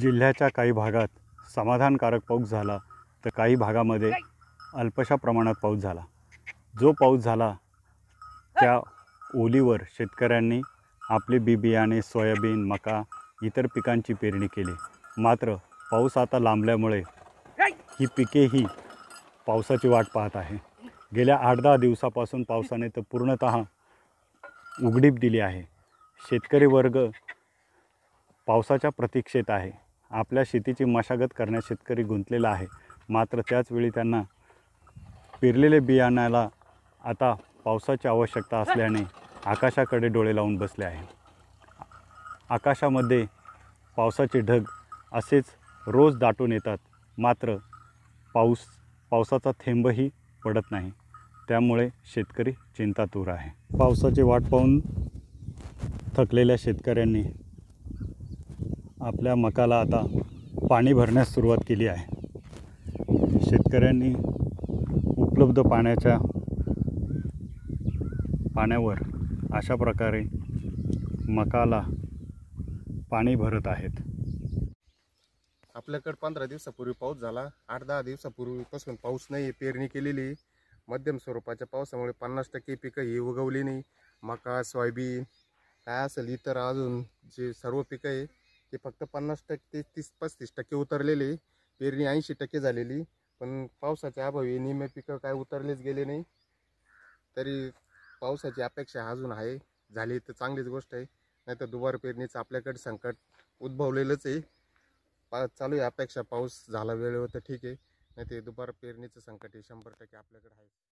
जिल्ह्याच्या काही भागात समाधानकारक पाऊस झाला तर काही भागामध्ये अल्पशा प्रमाणात पाऊस झाला। जो पाऊस झाला त्या ओलीवर शेतकऱ्यांनी आपले बी बियाणे, सोयाबीन, मका इतर पिकांची पेरणी केली। मात्र पाऊस आता लांबल्यामुळे ही पिकेही पावसाची वाट पाहत आहे। गेल्या 8-10 दिवसापासून पावसाने तर पूर्णतः उघडीप दिली आहे। शेतकरी वर्ग पावसाच्या प्रतीक्षेत आहे। आपल्या शेतीची मशागत करण्यात शेतकरी गुंतलेला आहे। मात्र त्याच वेळी त्यांना पेरलेले बियाण्याला आता पावसाची आवश्यकता असल्याने आकाशाकडे डोळे लावून बसले आहे। आकाशामध्ये पावसाचे ढग असेच रोज दाटून येतात, मात्र पावसाचा थेंबही पडत नाही। त्यामुळे शेतकरी चिंतातूर आहे। पावसाची वाट पाहून थकलेल्या शेतकऱ्यांनी आपल्या मकाला आता पाणी भरण्यास सुरुवात केली आहे। शेतकऱ्यांनी उपलब्ध पाण्यावर अशा प्रकारे मकाला पाणी भरत आहेत। आपल्याकडे 15 दिवसापूर्वी पाऊस झाला, 8-10 दिवसापूर्वीपासून पाऊस नाही। पेरणी केलेली मध्यम स्वरूपाच्या पावसामुळे 50% पिकं ही उगवली नाही। मका, सोयाबीन काय असेल इतर अजून जे सर्व पिकं आहे ते फक्त 50% 30-35% उतरलेले। पेरणी 80% झालेली, पण पावसाच्या अभावी निम्मे पिकं काय उतरलेच गेले नाही। तरी पावसाची अपेक्षा अजून आहे, झाली तर चांगलीच गोष्ट आहे, नाहीतर दुबार पेरणीचं आपल्याकडे संकट उद्भवलेलंच आहे। चालू आहे अपेक्षा, पाऊस झाला वेळेवर तर ठीक आहे, नाहीतर दुबार पेरणीचं संकट हे 100% आपल्याकडे आहे।